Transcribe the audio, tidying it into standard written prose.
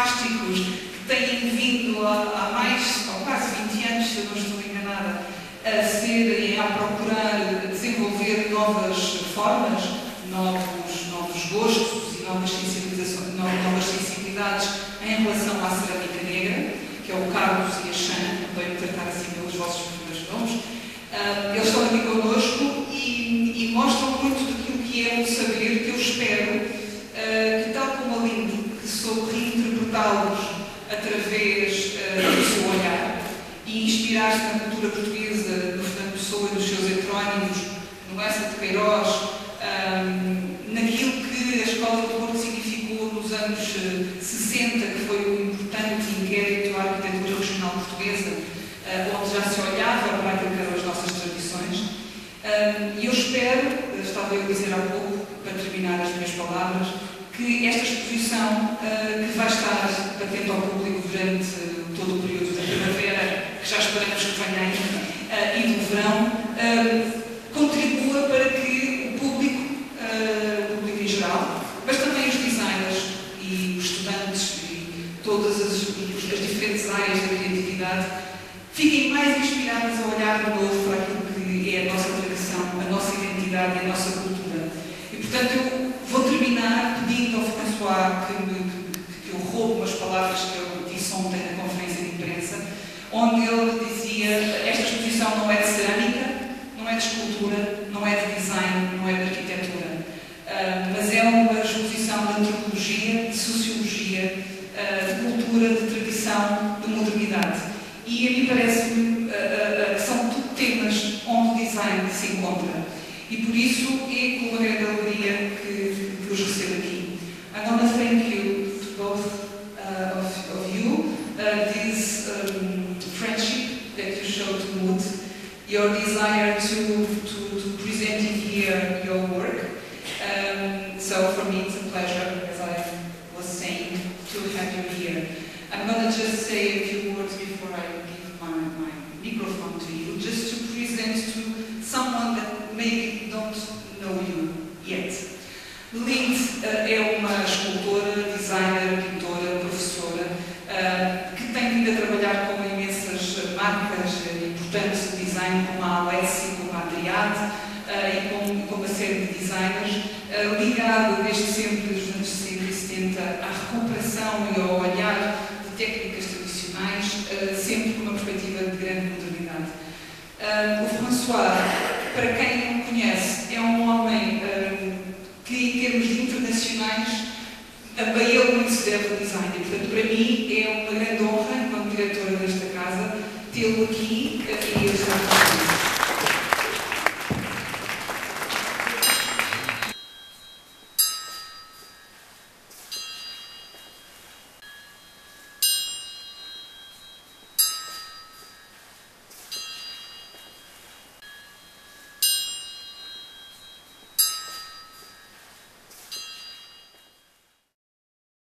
plásticos que têm vindo há quase 20 anos, se eu não estou enganada, a ser e a procurar desenvolver novas formas, novos gostos e novas sensibilidades em relação à cerâmica negra, que é o Carlos e a Xan, também tratar assim pelos vossos primeiros nomes. Eles estão aqui connosco e mostram muito daquilo que é um saber que eu espero que, tal como a Lindo, que soube reinterpretá-los através do seu olhar e inspirar-se na cultura portuguesa, do Fernando Pessoa e dos seus heterónimos, no Eça de Queiroz, naquilo que a Escola do Porto significou nos anos 60, que foi um importante inquérito à arquitetura regional portuguesa, onde já se olhava para aquilo as nossas tradições. E eu espero, estava eu a dizer há pouco, para terminar as minhas palavras, que esta exposição que vai estar patente ao público durante todo o período da primavera, que já esperamos que venha ainda, e do verão, contribua para que o público em geral, mas também os designers e os estudantes e todas as diferentes áreas da criatividade fiquem mais inspirados a olhar de novo para aquilo que é a nossa tradição, a nossa identidade e a nossa cultura. E, portanto, eu vou terminar pedindo ao François que eu roubo as palavras que eu disse ontem na conferência de imprensa, onde ele dizia: esta exposição não é de cerâmica, não é de escultura, não é de design, não é de arquitetura, mas é uma exposição de antropologia, de sociologia, de cultura, de tradição, de modernidade. E a mim parece-me que são tudo temas onde o design se encontra. E por isso é com uma grande alegria que os recebo aqui. I'm going to thank you to both of you. This friendship that you showed to Mood, your desire to present in here your work. So for me it's a pleasure, as I was saying, to have you here. I'm going to just say a few words before I give my microphone to you, just to present to someone that maybe don't know you yet. Lind é uma escultora, designer, pintora, professora, que tem vindo a trabalhar com imensas marcas importantes de design, como a Alessi, como a Adriate e com uma série de designers, ligada desde sempre, dos anos 60 e 70, à recuperação e ao olhar técnicas tradicionais, sempre com uma perspectiva de grande modernidade. O François, para quem não conhece, é um homem que, em termos internacionais, a ele muito se deve ao design. E, portanto, para mim é uma grande honra, enquanto diretora desta casa, tê-lo aqui e a sua presença.